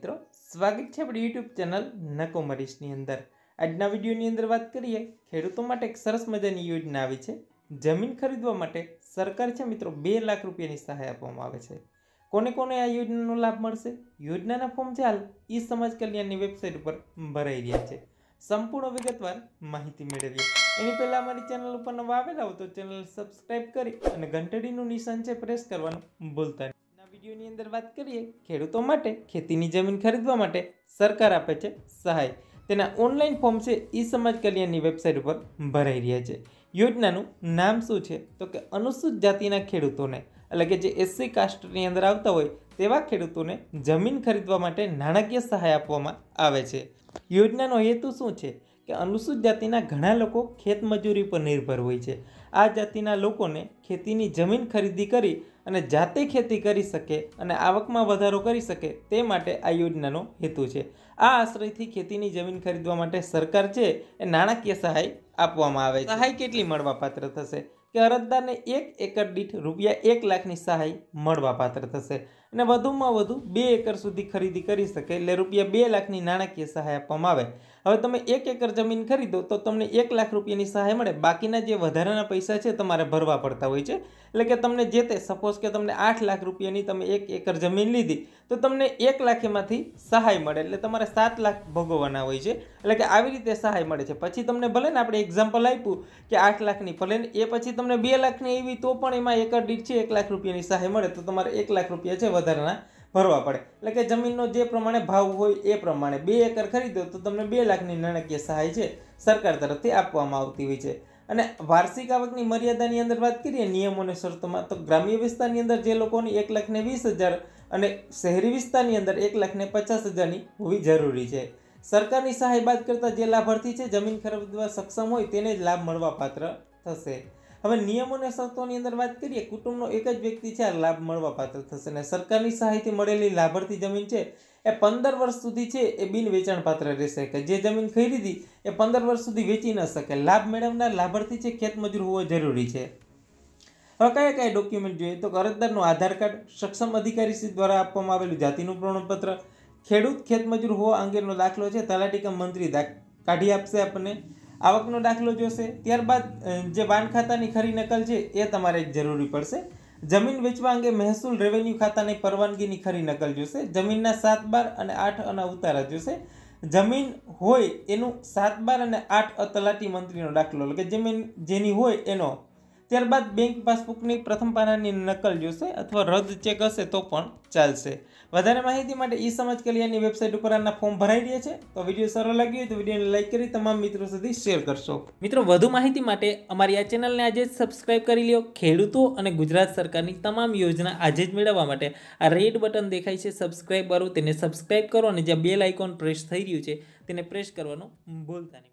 मित्रों स्वागत है अपनी यूट्यूब चेनल नको मरीशनी अंदर। आज विडियोनी अंदर बात करिए खेडूतो माटे एक सरस मजानी योजना आई है। जमीन खरीदवा माटे सरकार है मित्रों 2 लाख रुपयानी सहाय आपवामां आवे छे। कोने कोने आ योजनानो लाभ मळशे? योजनाना फॉर्म जे हाल ई समाज कल्याणनी वेबसाइट पर भराई रह्या छे। संपूर्ण विगतवार माहिती मेळवीए एनी पहेला अमारी चेनल पर नवा आवेला हो तो चेनल सब्सक्राइब करी अने घंटडीनुं निशान छे प्रेस करवानुं भूलता नहीं। वीडियोनी अंदर बात करिए खेडूतो माटे खेतीनी जमीन खरीदवा माटे सरकार आपे छे सहाय। तेना ऑनलाइन फॉर्म छे ई समाज कल्याणनी वेबसाइट पर भराई रह्या छे। योजनानुं नाम शुं छे तो के अनुसूचित जातिना खेडूतोने એટલે કે જે एससी कास्टनी अंदर आवता होय तेवा खेडूतोने जमीन खरीदवा माटे नाणाकीय सहाय आपवामां आवे छे। योजनानो हेतु शुं छे के अनुसूचित जातिना घणा लोको खेत मजूरी पर निर्भर होय छे। आ जातिना लोकोने खेतीनी जमीन खरीदी करी अने जाते खेती करी सके अने आवकमां वधारो करी सके ते माटे आ योजनानो हेतु छे। आ आश्रयथी खेतीनी जमीन खरीदवा माटे सरकार छे ए नाणाकीय सहाय आपवामां आवे छे। सहाय केटली मळवापात्र थशे के अरजदारने 1 एकड़ दीठ रूपिया 1 लाखनी सहाय मळवापात्र थशे अने वधुमां वधु 2 एकड़ सुधी खरीदी करी सके एटले रूपिया 2 लाखनी नाणाकीय सहाय आपवामां आवे। हवे तमे 1 एकड़ जमीन खरीदो तो तमने 1 लाख रूपियानी सहाय मळे। बाकीना जे वधाराना पैसा छे तमारे भरवा पड़ता होय छे। एटले के तमने जे ते सपोज के तमने 8 लाख रूपियानी तमे 1 एकड़ जमीन लीधी तो तमने 1 लाख एमांथी सहाय मळे एटले तमारे 7 लाख भोगववाना होय छे। एटले के आवी रीते सहाय मळे छे। पछी तमने भले ने आपणे एक्झाम्पल आप्युं के 8 लाखनी भले ए पछी तमने 2 लाख ने एवी तो पण एमां एकड़ दीठ छे 1 लाख रूपियानी सहाय मळे तो तमारे 1 लाख रूपिया छे वधाराना भरवा पड़े। एटले के जमीननो जे प्रमाणे भाव होय ए प्रमाणे 2 एकड़ खरीदो तो तमने 2 लाखनी नाणाकीय सहाय छे सरकार तरफथी आपवामां आवती होय छे। अने वार्षिक आवकनी मर्यादानी अंदर बात करिए नियमों ने शर्तोमां तो ग्राम्य विस्तारनी अंदर जे लोकोनी 1,20,000 अने शहरी विस्तारनी अंदर 1,50,000नी होवी जरूरी छे। सरकारनी सहाय बाद करता जे लाभार्थी छे जमीन खरीदवा सक्षम होय तेने ज लाभ मळवापात्र थशे। हवे नियमों शर्तोनी अंदर बात करिए कुटुंबनो एक ज व्यक्ति छे आ लाभ मळवापात्र थशे अने सरकारनी सहायथी मळेली लाभार्थी जमीन छे ए 15 वर्ष सुधी छे ए बिन वेचाण पात्र रहेशे के जे जमीन खरीदी ए 15 वर्ष सुधी वेची न सके। लाभ मेळवनार लाभार्थी छे खेतमजूर होवो जरूरी छे। हवे क्या क्या डॉक्यूमेंट जोईए तो अरजदारनो आधार कार्ड सक्षम अधिकारी श्री द्वारा आपवामां आवेलुं जातिनुं प्रमाणपत्र खेडूत खेतमजूर होवा अंगेनो दाखलो छे तलाटी कम मंत्री काढी आपशे आपणे आवकनो दाखलो जोईशे। त्यारबाद जे वान खातानी खरी नकल छे ए तमारे जरूरी पड़शे। जमीन वेचवा अंगे महसूल रेवेन्यू खाता ने परवानगीनी खरी नकल जोईशे। जमीनना 7 बार अने 8 अना उतारा जोईशे। जमीन होय एनु 7 बार अने 8 तलाटी मंत्रीनो दाखलो એટલે કે जमीन जेनी होय एनो। ત્યારબાદ બેંક પાસબુકની પ્રથમ પાનાની નકલ જોશે અથવા રદ ચેક હશે તો પણ ચાલશે। વધારે માહિતી માટે ઈ સમાજ કલ્યાણની વેબસાઇટ ઉપર આના ફોર્મ ભરાઈ રહ્યા છે। તો વિડીયો સારો લાગ્યો હોય તો વિડીયોને લાઇક કરી તમામ મિત્રો સુધી શેર કરશો। મિત્રો વધુ માહિતી માટે અમારી આ ચેનલને આજે જ સબસ્ક્રાઇબ કરી લ્યો। ખેડૂતો અને ગુજરાત સરકારની તમામ યોજના આજે જ મેળવવા માટે આ રેડ બટન દેખાય છે સબસ્ક્રાઇબ કરો તેને સબસ્ક્રાઇબ કરો અને જે બેલ આઇકોન પ્રેસ થઈ રહ્યું છે તેને પ્રેસ કરવાનું ભૂલતા નહીં।